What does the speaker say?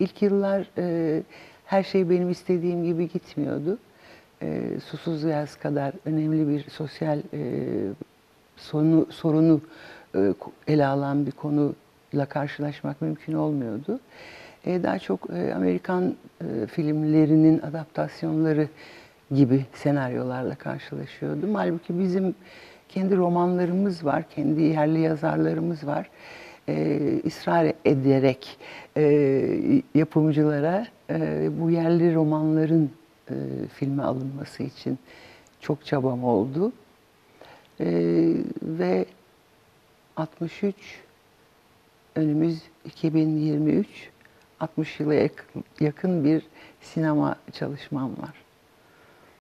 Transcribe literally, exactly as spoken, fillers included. İlk yıllar e, her şey benim istediğim gibi gitmiyordu. E, Susuz Yaz kadar önemli bir sosyal e, sorunu, sorunu e, ele alan bir konuyla karşılaşmak mümkün olmuyordu. E, daha çok e, Amerikan e, filmlerinin adaptasyonları gibi senaryolarla karşılaşıyordum. Halbuki bizim kendi romanlarımız var, kendi yerli yazarlarımız var. Ee, ısrar ederek e, yapımcılara e, bu yerli romanların e, filme alınması için çok çabam oldu. E, ve altmış üç, önümüz iki bin yirmi üç, altmış yıla yakın bir sinema çalışmam var.